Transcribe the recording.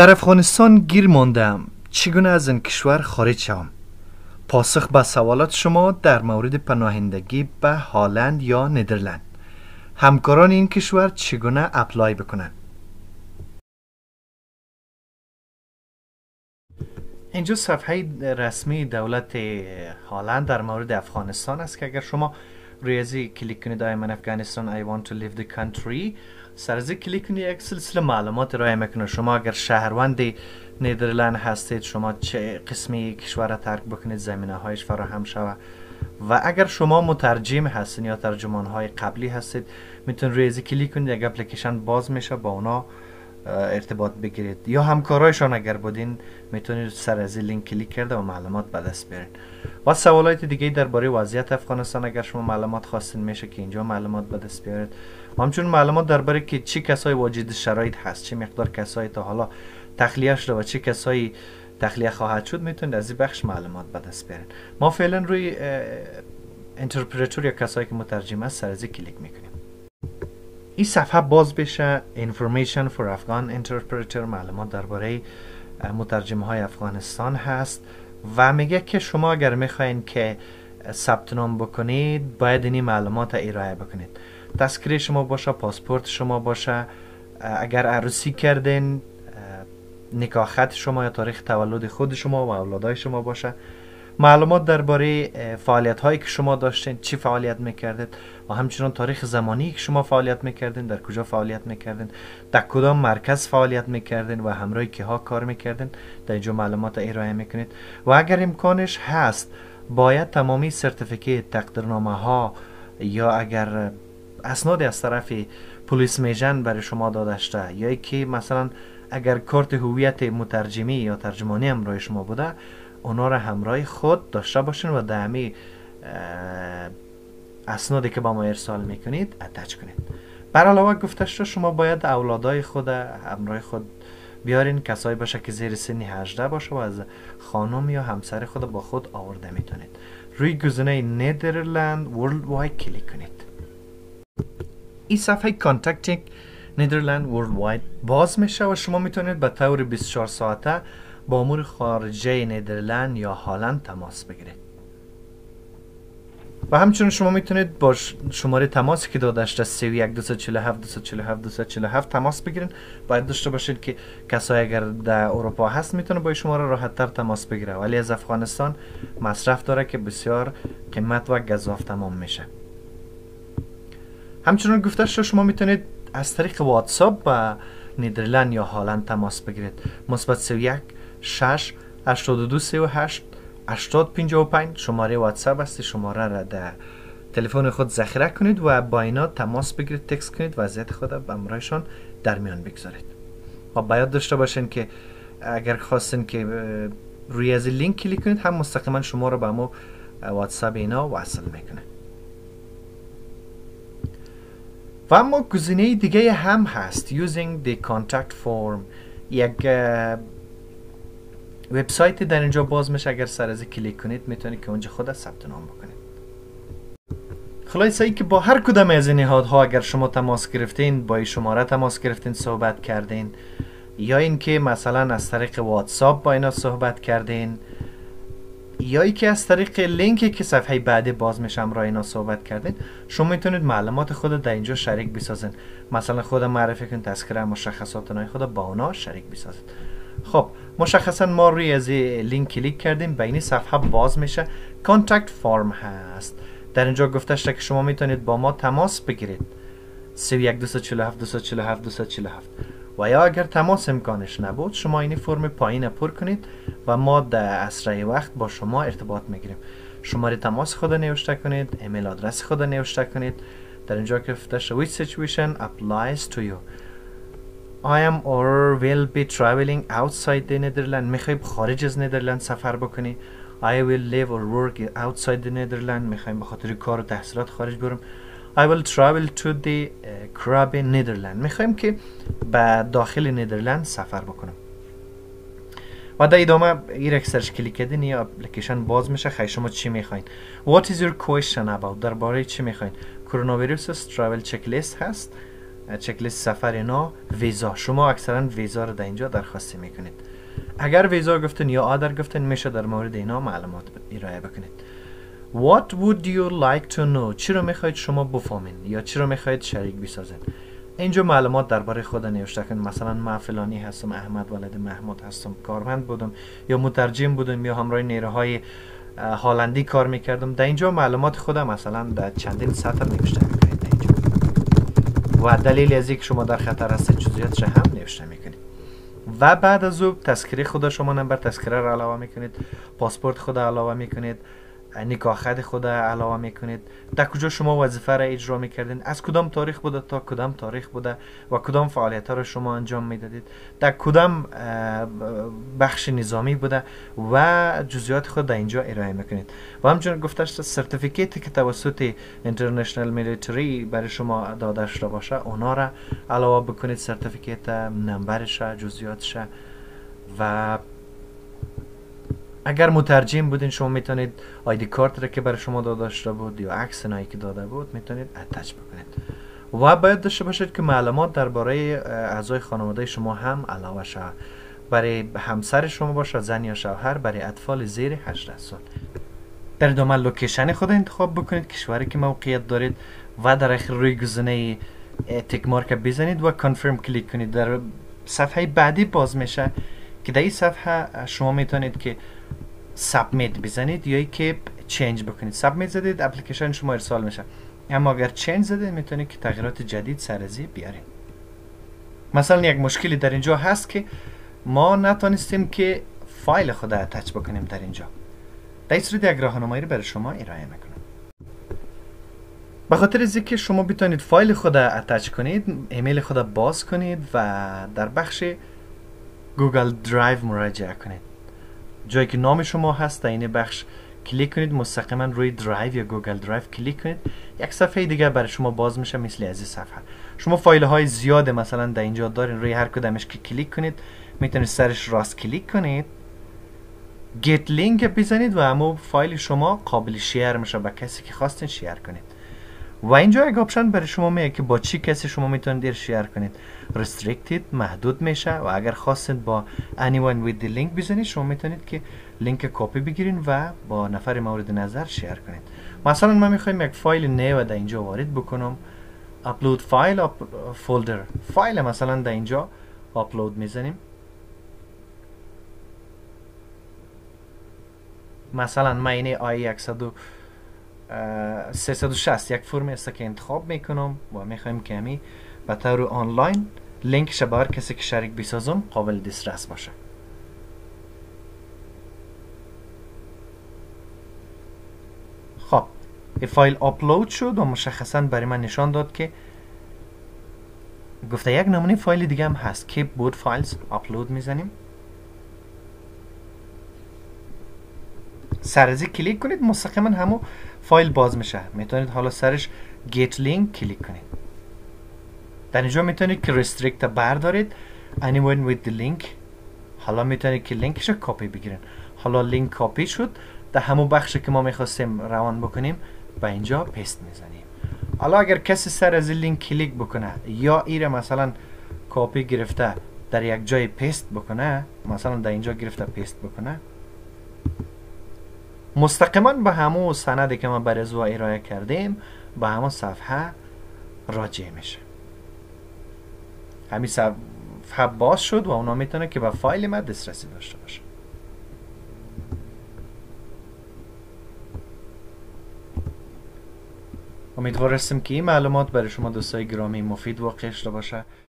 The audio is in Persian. در افغانستان گیر ماندم. چگونه از این کشور خارج شوم؟ پاسخ به سوالات شما در مورد پناهندگی به هالند یا نیدرلند. همکاران این کشور چگونه اپلای بکنند؟ اینجا صفحه رسمی دولت هالند در مورد افغانستان است که اگر شما روی ازی کلیک کنید I am an Afghanistan I want to leave the country سرزی کلیک کنید یک سلسله معلومات ارائه میکنه. شما اگر شهروند نیدرلند هستید شما چه قسمی کشور را ترک بکنید زمینه هایش فراهم شود و اگر شما مترجم هستید یا ترجمان های قبلی هستید میتونید روی ازی کلیک کنید. یک اپلیکیشن باز میشه با اونا ارتباط بگیرید یا همکارایشان اگر بودین میتونید سر از لینک کلیک کرده و معلومات به دست بیارید. و سوالات دیگه درباره وضعیت افغانستان اگر شما معلومات خواستین میشه که اینجا معلومات به دست بیارید. و همچنین معلومات درباره که چه کسایی واجد شرایط هست، چه مقدار کسایی تا حالا تخلیه شده و چه کسایی تخلیه خواهد شد میتونید از این بخش معلومات به دست بیارید. ما فعلا روی اینترپرتور یا کسایی که مترجم است سر از کلیک میکنیم. این صفحه باز بشه Information for Afghan Interpreter، معلومات درباره مترجم های افغانستان هست و میگه که شما اگر میخواین که ثبت نام بکنید باید این معلومات ارائه بکنید. تذکره شما باشه، پاسپورت شما باشه، اگر عروسی کردین نکاح خط شما یا تاریخ تولد خود شما و اولادای شما باشه. معلومات درباره فعالیت هایی که شما داشتین، چی فعالیت میکردید و همچنان تاریخ زمانی که شما فعالیت میکردین، در کجا فعالیت میکردین، در کدام مرکز فعالیت میکردین و همراه کیها کار میکردین در اینجا معلومات ارائه میکنید. و اگر امکانش هست باید تمامی سرتیفیکیت، تقدیرنامه ها یا اگر اسنادی از طرف پلیس میژن برای شما داده شده یا اینکه مثلا اگر کارت هویت مترجمی یا ترجمانی همراه شما بوده اونا را همراه خود داشته باشین و در همه اسنادی که با ما ارسال میکنید اتچ کنید. بر علاوه گفته شده شما باید اولادای خود همراه خود بیارین، کسایی باشه که زیر سن 18 باشه و از خانم یا همسر خود با خود آورده میتونید. روی گزینه نیدرلند ورلد واید کلیک کنید. این صفحه کانتکت نیدرلند ورلد واید باز میشه و شما میتونید به طور 24 ساعته با امور خارجه نیدرلند یا هالند تماس بگیرید. و همچنین شما میتونید با شماره تماسی که داده شده 31247247247 تماس بگیرین. باید داشته باشید که کسایی اگر در اروپا هست میتونه با این شماره راحت‌تر تماس بگیره ولی از افغانستان مصرف داره که بسیار قیمت و گزاف تمام میشه. همچنین گفته شده شما میتونید از طریق واتساپ با نیدرلند یا هالند تماس بگیرید. +31 6 82 38 8055 شماره واتساپ است. شماره را در تلفن خود ذخیره کنید و با اینا تماس بگیرید، تکست کنید، وضعیت خود را به همراهشان در میان بگذارید. و باید داشته باشین که اگر خواستین که روی از لینک کلیک کنید هم مستقیما شما را به ما واتساپ اینا وصل میکنه. و اما گزینه دیگه هم هست Using the contact form، یک وبسایت در اینجا باز میشه. اگر سر از کلیک کنید میتونید که اونجا خود ثبت نام بکنید. خلاصه ای که با هر کدام از این نهادها اگر شما تماس گرفتین، با این شماره تماس گرفتین، صحبت کردین یا اینکه مثلا از طریق واتساپ با اینا صحبت کردین یا اینکه از طریق لینکی که صفحه بعد باز میشه همراه اینا صحبت کردین، شما میتونید معلومات خود رو در اینجا شریک بسازین. مثلا خود معرفی کنید، تذکره، مشخصات نهایی خود با اونا شریک بسازید. خب مشخصا ما روی از لینک کلیک کردیم، به این صفحه باز میشه کانتکت فرم هست. در اینجا گفته شده که شما میتونید با ما تماس بگیرید 31247247247 و یا اگر تماس امکانش نبود شما این فرم پایین پر کنید و ما در اسرع وقت با شما ارتباط میگیریم. شماره تماس خود نوشته کنید، ایمیل آدرس خود نوشته کنید. در اینجا گفته شده which situation applies to you I am or will be traveling outside the Netherlands. میخوایم خارج از نیدرلند سفر بکنی. I will live or work outside the Netherlands. میخوایم به خاطر کار و تحصیلات خارج برم. I will travel to the Caribbean Netherlands. میخوایم که به داخل نیدرلند سفر بکنم. و در ادامه این را که سرش کلیک کردین یا اپلیکیشن باز میشه. خیلی شما چی میخواین؟ What is your question about؟ درباره چی میخواین؟ کرونا ویروس travel چک لیست هست. چک لیست سفر اینا، ویزا. شما اکثرا ویزا رو در اینجا درخواست میکنید. اگر ویزا گفتن یا آدر گفتن میشه در مورد اینا معلومات ارائه بکنید. What would you like to know؟ چی رو میخواید شما بفهمین یا چی رو میخواید شریک بسازین؟ اینجا معلومات درباره خود نوشته کن. مثلا من فلانی هستم، احمد ولد محمود هستم، کارمند بودم یا مترجم بودم یا همراه نیروهای هلندی کار میکردم. در اینجا معلومات خودم مثلا در چندین سطر نوشته میکنید و دلیل از اینکه شما در خطر هستید جزئیاتش هم نوشته میکنید. و بعد از اون تذکره خود شما نمبر تذکره را علاوه میکنید، پاسپورت خود علاوه میکنید، نکاح خط خود علاوه میکنید، در کجا شما وظیفه را اجرا میکردین، از کدام تاریخ بوده تا کدام تاریخ بوده و کدام فعالیت ها را شما انجام میدادید، در کدام بخش نظامی بوده و جزئیات خود در اینجا ارائه میکنید. و همچنین گفته شده سرتیفیکیتی که توسط اینترنشنال میلیتری برای شما داده شده باشه اونا را علاوه بکنید، سرتیفیکیت نمبرش، جزئیاتش. و اگر مترجم بودین شما میتونید آیدی کارت را که برای شما داده شده بود یا عکس نایی که داده بود میتونید اتچ بکنید. و باید داشته باشید که معلومات درباره اعضای خانواده شما هم علاوه شده، برای همسر شما باشه، زن یا شوهر، برای اطفال زیر 18 سال. در ادامه لوکیشن خود انتخاب بکنید، کشوری که موقعیت دارید و در آخر روی گزینه تیک مارک بزنید و کانفرم کلیک کنید. در صفحه بعدی باز میشه که در این صفحه شما میتونید که سابمیت بزنید یا اینکه چینج بکنید. سابمیت زدید اپلیکیشن شما ارسال میشه، اما اگر چینج زدید میتونید که تغییرات جدید سرازیر بیارید. مثلا یک مشکلی در اینجا هست که ما نتونستیم که فایل خود اتچ بکنیم در اینجا. در این صورت یک راهنمایی رو برای شما ارائه میکنم. به خاطر اینکه شما بتونید فایل خود اتچ کنید، ایمیل خود باز کنید و در بخش گوگل درایو مراجعه کنید. جایی که نام شما هست در این بخش کلیک کنید، مستقیما روی درایو یا گوگل درایو کلیک کنید. یک صفحه دیگه برای شما باز میشه مثل از این صفحه. شما فایل های زیاد مثلا در اینجا دارین، روی هر کدامش که کلیک کنید میتونید سرش راست کلیک کنید، گت لینک بزنید و همون فایل شما قابل شیر میشه با کسی که خواستین شیر کنید. و اینجا یک آپشن برای شما میگه که با چی کسی شما میتونید شیر کنید. restricted محدود میشه و اگر خواستید با anyone with the link بزنید شما میتونید که لینک کپی بگیرین و با نفر مورد نظر شیر کنید. مثلا من میخوایم یک فایل نو در اینجا وارد بکنم، upload file folder، فایل مثلا در اینجا upload میزنیم. مثلا من اینه آی 360 یک فرم است که انتخاب میکنم و میخوایم که همی به طور آنلاین لینک شبه هر کسی که شریک بسازم قابل دسترس باشه. خب این فایل آپلود شد و مشخصا برای من نشان داد که گفته یک نمونه فایل دیگه هم هست که بود فایلز آپلود میزنیم، سرزی کلیک کنید، مستقیما همون فایل باز میشه. میتونید حالا سرش گیت لینک کلیک کنید. در اینجا میتونید که restrict بردارید، anyone with the link، حالا میتونید که لینکش رو کپی بگیرین. حالا لینک کپی شد، در همون بخشی که ما میخواستیم روان بکنیم به اینجا پیست میزنیم. حالا اگر کسی سر از لینک کلیک بکنه یا ایره مثلا کپی گرفته در یک جای پیست بکنه، مثلا در اینجا گرفته پیست بکنه، مستقیما به همون سندی که ما برای زوا ارائه کردیم به همون صفحه راجع میشه. همین صفحه باز شد و اونا میتونه که به فایل ما دسترسی داشته باشه. امیدوارم که این معلومات برای شما دوستای گرامی مفید واقع شده باشه.